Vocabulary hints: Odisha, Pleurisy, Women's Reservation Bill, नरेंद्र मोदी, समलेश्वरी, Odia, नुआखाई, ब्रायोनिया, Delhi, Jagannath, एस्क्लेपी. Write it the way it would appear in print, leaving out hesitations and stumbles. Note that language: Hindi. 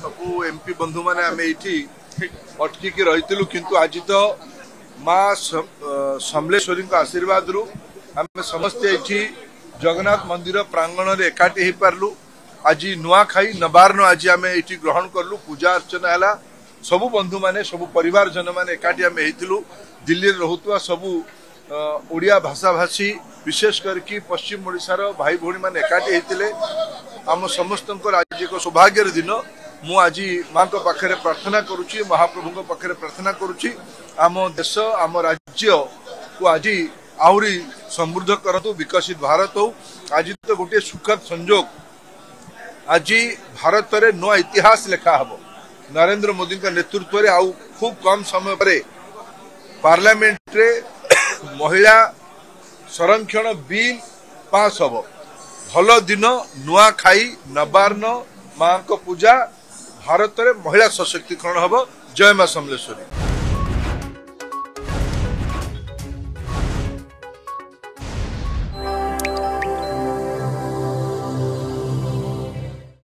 सबू एमपी बंधु मैंने आम ये अटकिक रही किंतु आज तो माँ समलेश्वरी आशीर्वाद रु आम समस्ते ये जगन्नाथ मंदिर प्रांगण में एकाठी हो पारू। आज नुआखाई नवार्न आज आम ये ग्रहण करलु, पूजा अर्चना है, सबू बंधु मैंने सबू परिवार जन मैंने एकाठी आम होलु। दिल्ली रोकवा सबू ओडिया भाषाभाषी विशेष करके पश्चिम ओडार भाई भाई मैंने एकाठी होते आम समस्त आज एक सौभाग्यर दिन। मु आज माँ पाखे प्रार्थना करुच्ची, महाप्रभु पाखे प्रार्थना करुच्ची आम देश आम राज्य को आज आहरी समृद्ध करतु, विकसित भारत हो। आज तो गोटे सुखद संजोग, आज भारत में नवा इतिहास लिखा हम नरेंद्र मोदी का नेतृत्व में। आउ खूब कम समय पर पार्लियामेंट महिला संरक्षण बिल पास हम। भल दिन नुआखाई नवार्न माँ पूजा भारत में महिला सशक्तिकरण हम। जय माँ समलेश्वरी।